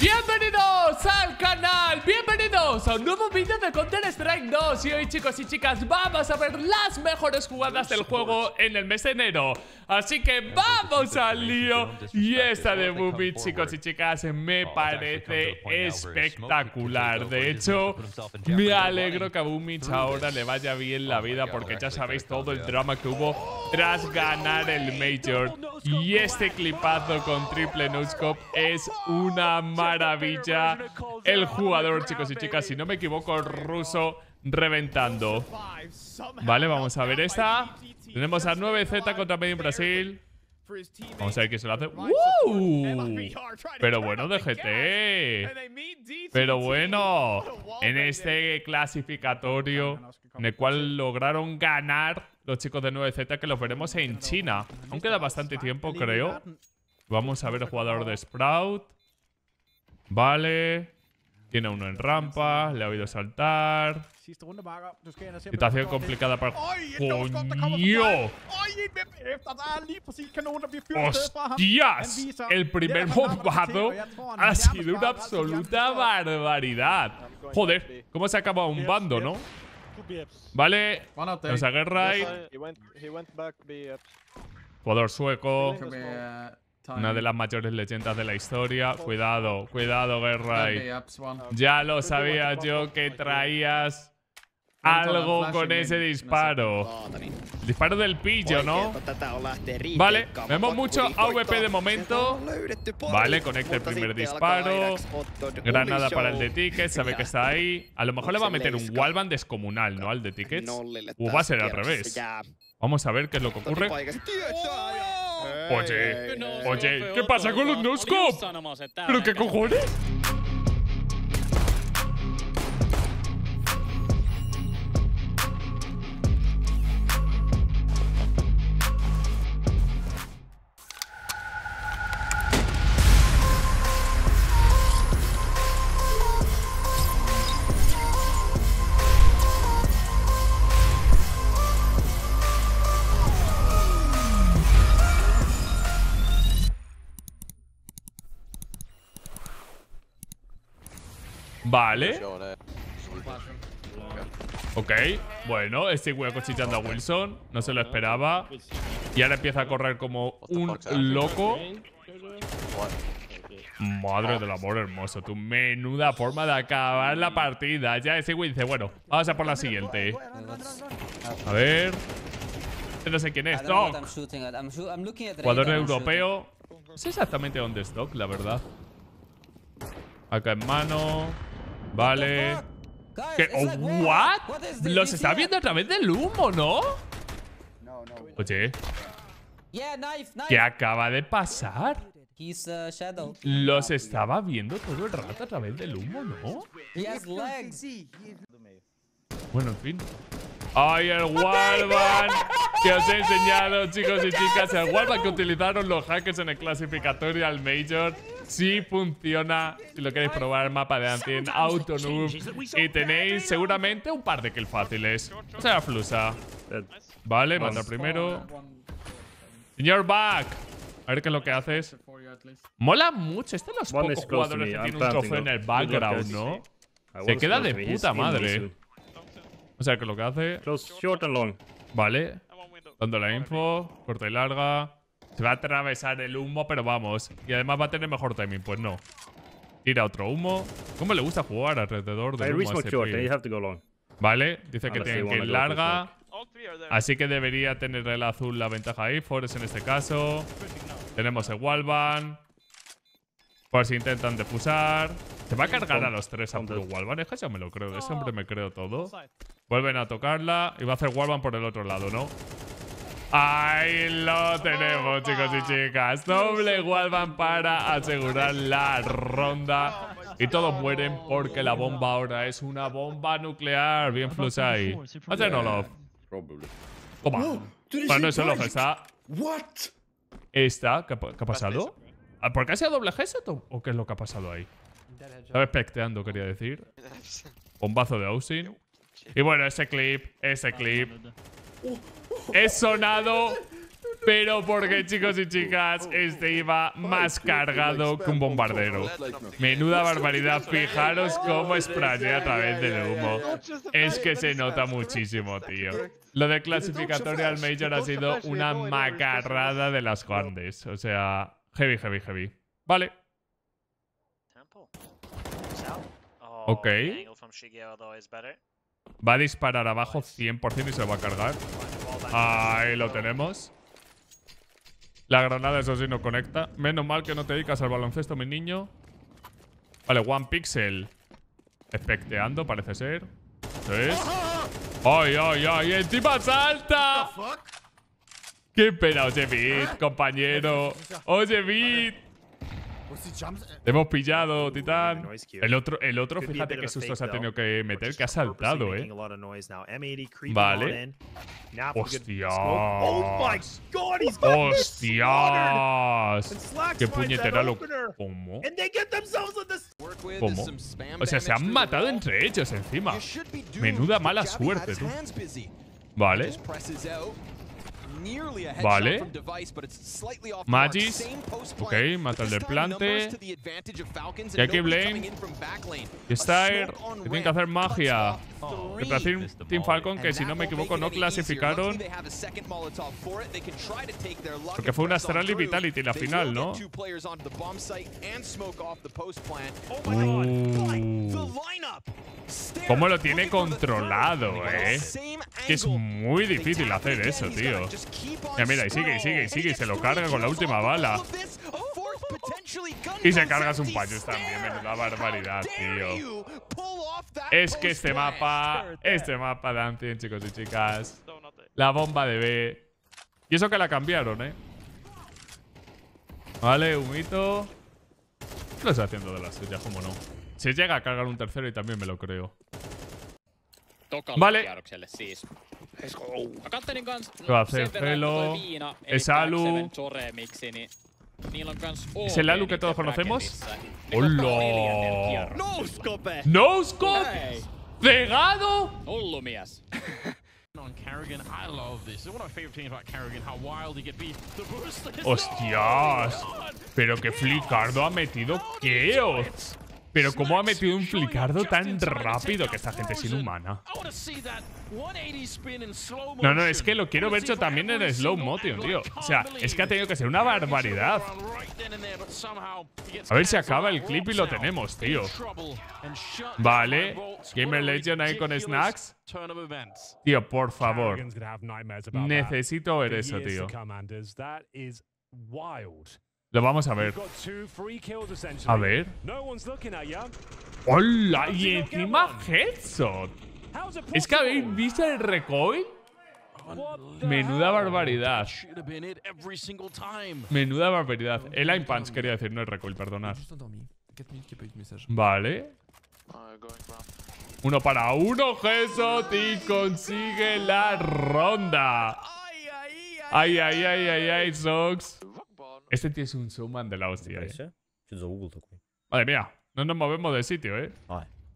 Bienvenidos al canal, bienvenidos a un nuevo vídeo de Counter Strike 2. Y hoy, chicos y chicas, vamos a ver las mejores jugadas del juego en el mes de enero. Así que vamos al lío. Y esta de Boomit, chicos y chicas, me parece espectacular. De hecho, me alegro que a Boomit ahora le vaya bien la vida, porque ya sabéis todo el drama que hubo tras ganar el Major. Y este clipazo con triple noscope es una maravilla. El jugador, chicos y chicas, si no me equivoco, ruso, reventando. Vale, vamos a ver esta. Tenemos a 9Z contra Medin Brasil. Vamos a ver quién se lo hace. ¡Wow! Pero bueno, de GT. Pero bueno, en este clasificatorio en el cual lograron ganar los chicos de 9Z, que los veremos en China. Aún queda bastante tiempo, creo. Vamos a ver el jugador de Sprout. Vale. Tiene uno en rampa, le ha oído saltar. Situación complicada para... ¡Coño! ¡Hostias! El primer bombado ha sido una absoluta barbaridad. Joder, cómo se acaba un bando, ¿no? Vale, nos agarra y... Jugador sueco. Una de las mayores leyendas de la historia. Cuidado, cuidado, Guerray. Ya lo sabía yo que traías algo con ese disparo. Disparo del pillo, ¿no? Vale, vemos mucho AWP de momento. Vale, conecta el primer disparo. Granada para el de tickets, sabe que está ahí. A lo mejor le va a meter un wallbang descomunal, ¿no? Al de tickets. O va a ser al revés. Vamos a ver qué es lo que ocurre. Oye, oye, ¿qué pasa con los no-scope? ¿Pero qué cojones? Vale. Ok, bueno, este hueco chillando a Wilson. No se lo esperaba. Y ahora empieza a correr como un loco. Madre del amor hermoso, tu menuda forma de acabar la partida. Ya ese güey dice, bueno, vamos a por la siguiente. A ver. No sé quién es, Doc. Jugador europeo. No sé exactamente dónde es Doc, la verdad. Acá en mano. Vale. ¿Qué? Oh, ¿what? Los está viendo a través del humo, ¿no? Oye. ¿Qué acaba de pasar? Los estaba viendo todo el rato a través del humo, ¿no? Bueno, en fin. ¡Ay, el wallbang! Que os he enseñado, chicos y chicas. El wallbang que utilizaron los hackers en el clasificatorio al Major. Sí funciona. Si lo queréis probar, el mapa de Ancient, Autonoob. Y tenéis seguramente un par de kills fáciles. O sea, flusa. Vale, manda primero. Señor Back. A ver qué es lo que haces. Mola mucho. Este es los pocos jugadores que tienen un trofeo en el background, ¿no? Se queda de puta madre. O sea, que lo que hace... Short and long. Vale. Dando la info. Corta y larga. Se va a atravesar el humo, pero vamos. Y además va a tener mejor timing. Pues no. Tira otro humo. ¿Cómo le gusta jugar alrededor del humo a ese pibe? Vale. Dice que tiene que ir larga. Así que debería tener el azul la ventaja ahí. Forest en este caso. Tenemos el wallbang. Por si intentan defusar. Se va a cargar a los tres a puro wallbang. Es que yo me lo creo. De ese hombre me creo todo. Vuelven a tocarla. Y va a hacer wallbang por el otro lado, ¿no? Ahí lo tenemos, chicos y chicas. Doble wallbang para asegurar la ronda. Y todos mueren porque la bomba ahora es una bomba nuclear. Bien flusai. Hacer no love. Toma. Bueno, no es love, está. Esta, ¿qué ha pasado? ¿Por qué ha sido doble G o qué es lo que ha pasado ahí? Estaba especteando, quería decir. Bombazo de Austin. Y bueno, ese clip. Es sonado pero porque, chicos y chicas, este iba más cargado que un bombardero. Menuda barbaridad, fijaros cómo sprayea a través del humo. Es que se nota muchísimo, tío. Lo de clasificatorio al Major ha sido una macarrada de las grandes. O sea, heavy, heavy, heavy. Vale. Ok. Va a disparar abajo 100% y se lo va a cargar. Ahí lo tenemos. La granada, eso sí, no conecta. Menos mal que no te dedicas al baloncesto, mi niño. Vale, One Pixel. Especteando, parece ser. Eso es. ¡Ay, ay, ay! ¡Encima salta! ¡Qué pena! Oye, Bit, compañero. Oye, Bit. Te hemos pillado, Titán. El otro, fíjate qué susto se ha tenido que meter, que ha saltado, ¿eh? Vale. ¡Hostias! ¡Hostias! ¡Qué puñetera lo... ¿Cómo? ¿Cómo? O sea, se han matado entre ellos encima. Menuda mala suerte, tú. Vale. Vale. Magis. Ok, mata al del plante. Y aquí Blaine. Y Stair. Que tienen que hacer magia. Retracir Team Falcon, que si no me equivoco no clasificaron. Porque fue una Astral y Vitality la final, ¿no? Cómo lo tiene controlado, ¿eh? Que es muy difícil hacer eso, tío. Ya mira, y sigue, y sigue, y sigue, y se lo carga con la última bala. Y se carga sus payos también, menuda barbaridad, tío. Es que este mapa de Ancient, chicos y chicas. La bomba de B. Y eso que la cambiaron, ¿eh? Vale, humito. Lo está haciendo de la suya, cómo no. Se llega a cargar un tercero y también me lo creo. Vale. Se va a hacer Celo. Es Alu. ¿Es el Alu que todos conocemos? ¡Hola! ¡Noscope! ¡Noscope! ¡Cegado! ¡Hostias! Pero qué flicardo ha metido Chaos. Pero cómo ha metido un flicardo tan rápido, que esta gente es inhumana. No, no, es que lo quiero ver yo también en slow motion, tío. O sea, es que ha tenido que ser una barbaridad. A ver si acaba el clip y lo tenemos, tío. Vale. Gamer Legion ahí con snacks. Tío, por favor. Necesito ver eso, tío. Lo vamos a ver. A ver. ¡Hola! Y encima headshot. ¿Es que habéis visto el recoil? Menuda barbaridad. Menuda barbaridad. El aim punch quería decir, no el recoil, perdonad. Vale. Uno para uno, headshot, y consigue la ronda. ¡Ay, ay, ay, ay, ay, Sox! Este tío es un showman de la hostia, ¿eh? Madre mía, no nos movemos de sitio, ¿eh?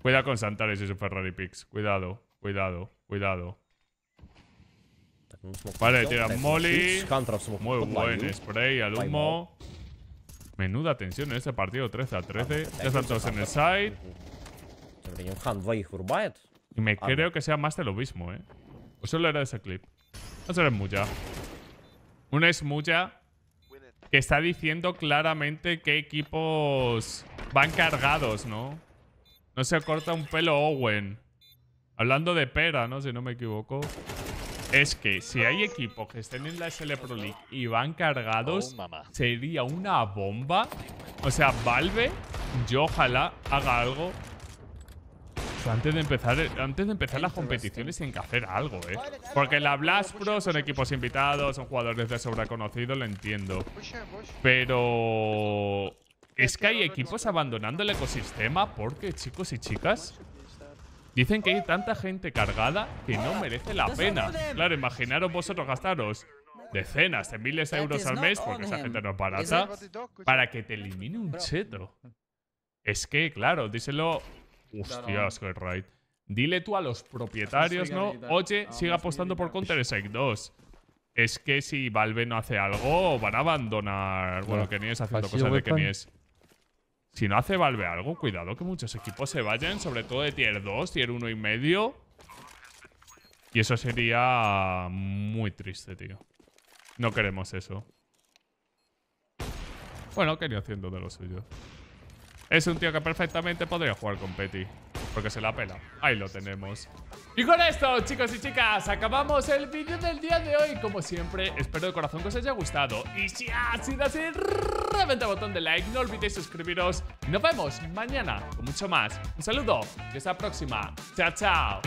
Cuidado con Santares y su Ferrari Pix. Cuidado, cuidado, cuidado. Vale, tiran molly. Muy buen spray al humo. Menuda tensión en este partido, 13-13. Ya están todos en el side. Y me creo que sea más de lo mismo, ¿eh? O solo era ese clip. No será mucha. Una es mucha. Que está diciendo claramente qué equipos van cargados, ¿no? No se corta un pelo Owen. Hablando de pera, ¿no? Si no me equivoco. Es que si hay equipos que estén en la SL Pro League y van cargados, sería una bomba. O sea, Valve, yo ojalá haga algo. Antes de empezar las competiciones tienen que hacer algo, ¿eh? Porque la Blast Pro son equipos invitados, son jugadores de sobreconocido, lo entiendo. Pero... es que hay equipos abandonando el ecosistema porque, chicos y chicas, dicen que hay tanta gente cargada que no merece la pena. Claro, imaginaros vosotros gastaros decenas de miles de euros al mes, porque esa gente no es barata, para que te elimine un cheto. Es que, claro, díselo... Hostias, qué raid. Dile tú a los propietarios, ¿no? Oye, sigue apostando por Counter Strike 2. Es que si Valve no hace algo, van a abandonar. Bueno, Kenny es haciendo cosas de Kenny es. Si no hace Valve algo, cuidado que muchos equipos se vayan, sobre todo de tier 2, tier 1 y medio. Y eso sería muy triste, tío. No queremos eso. Bueno, Kenny haciendo de lo suyo. Es un tío que perfectamente podría jugar con Petty, porque se la pela. Ahí lo tenemos. Y con esto, chicos y chicas, acabamos el vídeo del día de hoy. Como siempre, espero de corazón que os haya gustado. Y si ha sido así, reventa el botón de like. No olvidéis suscribiros. Nos vemos mañana con mucho más. Un saludo y hasta la próxima. Chao, chao.